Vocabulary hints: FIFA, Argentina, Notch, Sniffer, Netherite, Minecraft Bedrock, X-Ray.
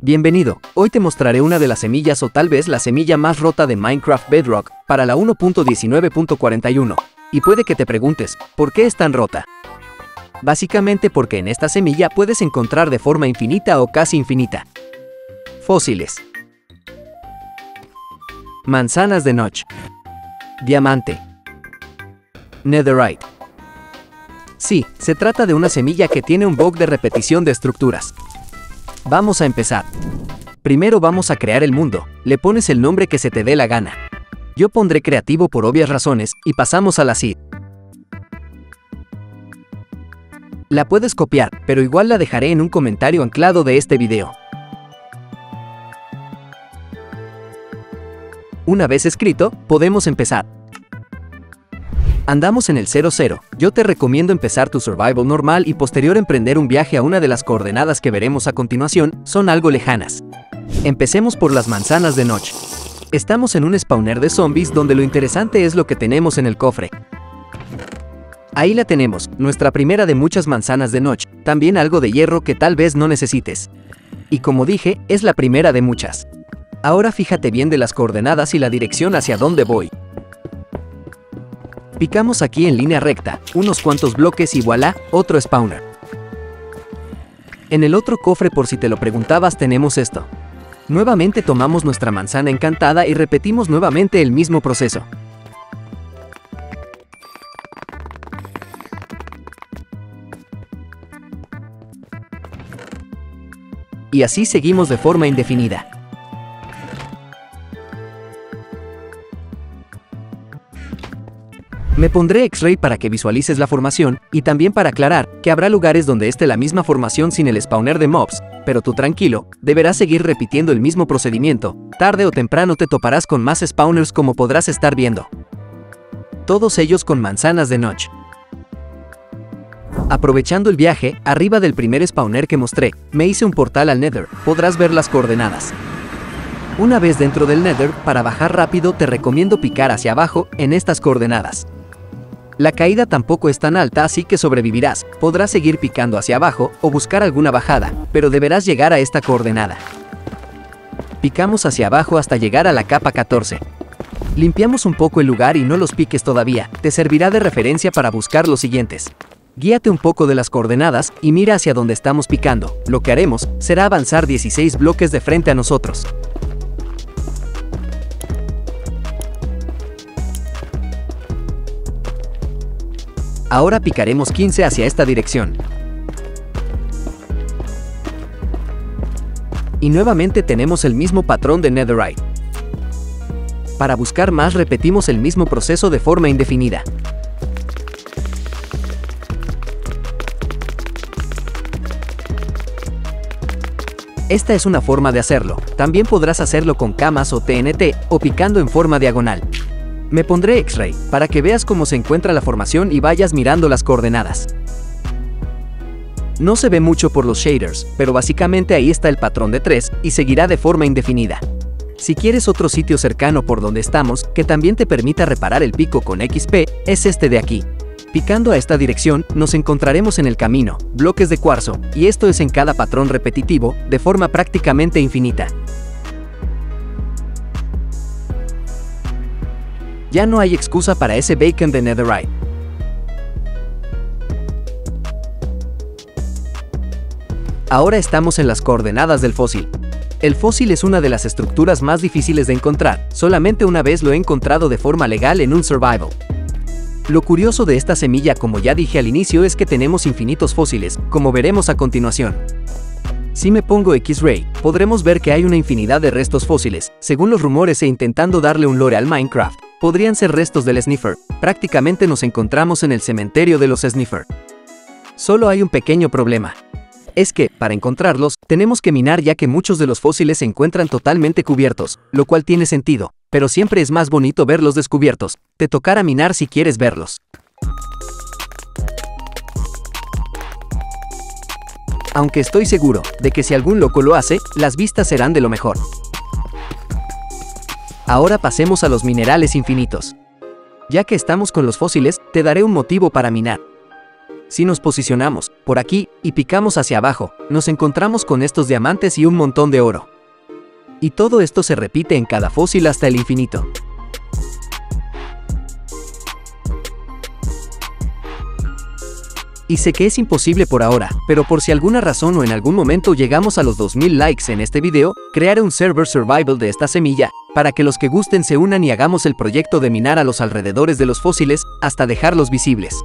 Bienvenido, hoy te mostraré una de las semillas o tal vez la semilla más rota de Minecraft Bedrock para la 1.19.41. Y puede que te preguntes, ¿por qué es tan rota? Básicamente porque en esta semilla puedes encontrar de forma infinita o casi infinita fósiles, manzanas de Notch, diamante, Netherite. Sí, se trata de una semilla que tiene un bug de repetición de estructuras. Vamos a empezar. Primero vamos a crear el mundo, le pones el nombre que se te dé la gana. Yo pondré creativo por obvias razones y pasamos a la seed. La puedes copiar, pero igual la dejaré en un comentario anclado de este video. Una vez escrito, podemos empezar. Andamos en el 00, yo te recomiendo empezar tu survival normal y posterior emprender un viaje a una de las coordenadas que veremos a continuación, son algo lejanas. Empecemos por las manzanas de Notch. Estamos en un spawner de zombies donde lo interesante es lo que tenemos en el cofre. Ahí la tenemos, nuestra primera de muchas manzanas de Notch, también algo de hierro que tal vez no necesites. Y como dije, es la primera de muchas. Ahora fíjate bien de las coordenadas y la dirección hacia dónde voy. Picamos aquí en línea recta, unos cuantos bloques y voilà, otro spawner. En el otro cofre, por si te lo preguntabas, tenemos esto. Nuevamente tomamos nuestra manzana encantada y repetimos nuevamente el mismo proceso. Y así seguimos de forma indefinida. Me pondré X-Ray para que visualices la formación, y también para aclarar que habrá lugares donde esté la misma formación sin el spawner de mobs, pero tú tranquilo, deberás seguir repitiendo el mismo procedimiento, tarde o temprano te toparás con más spawners como podrás estar viendo. Todos ellos con manzanas de Notch. Aprovechando el viaje, arriba del primer spawner que mostré, me hice un portal al Nether, podrás ver las coordenadas. Una vez dentro del Nether, para bajar rápido te recomiendo picar hacia abajo en estas coordenadas. La caída tampoco es tan alta, así que sobrevivirás, podrás seguir picando hacia abajo o buscar alguna bajada, pero deberás llegar a esta coordenada. Picamos hacia abajo hasta llegar a la capa 14. Limpiamos un poco el lugar y no los piques todavía, te servirá de referencia para buscar los siguientes. Guíate un poco de las coordenadas y mira hacia donde estamos picando, lo que haremos será avanzar 16 bloques de frente a nosotros. Ahora picaremos 15 hacia esta dirección. Y nuevamente tenemos el mismo patrón de Netherite. Para buscar más repetimos el mismo proceso de forma indefinida. Esta es una forma de hacerlo, también podrás hacerlo con camas o TNT, o picando en forma diagonal. Me pondré X-Ray, para que veas cómo se encuentra la formación y vayas mirando las coordenadas. No se ve mucho por los shaders, pero básicamente ahí está el patrón de 3 y seguirá de forma indefinida. Si quieres otro sitio cercano por donde estamos, que también te permita reparar el pico con XP, es este de aquí. Picando a esta dirección, nos encontraremos en el camino, bloques de cuarzo, y esto es en cada patrón repetitivo, de forma prácticamente infinita. Ya no hay excusa para ese bacon de Netherite. Ahora estamos en las coordenadas del fósil. El fósil es una de las estructuras más difíciles de encontrar, solamente una vez lo he encontrado de forma legal en un survival. Lo curioso de esta semilla, como ya dije al inicio, es que tenemos infinitos fósiles, como veremos a continuación. Si me pongo X-Ray, podremos ver que hay una infinidad de restos fósiles, según los rumores e intentando darle un lore al Minecraft. Podrían ser restos del Sniffer, prácticamente nos encontramos en el cementerio de los Sniffer. Solo hay un pequeño problema. Es que, para encontrarlos, tenemos que minar ya que muchos de los fósiles se encuentran totalmente cubiertos, lo cual tiene sentido, pero siempre es más bonito verlos descubiertos, te tocará minar si quieres verlos. Aunque estoy seguro de que si algún loco lo hace, las vistas serán de lo mejor. Ahora pasemos a los minerales infinitos. Ya que estamos con los fósiles, te daré un motivo para minar. Si nos posicionamos por aquí y picamos hacia abajo, nos encontramos con estos diamantes y un montón de oro. Y todo esto se repite en cada fósil hasta el infinito. Y sé que es imposible por ahora, pero por si alguna razón o en algún momento llegamos a los 2000 likes en este video, crearé un server survival de esta semilla, para que los que gusten se unan y hagamos el proyecto de minar a los alrededores de los fósiles, hasta dejarlos visibles.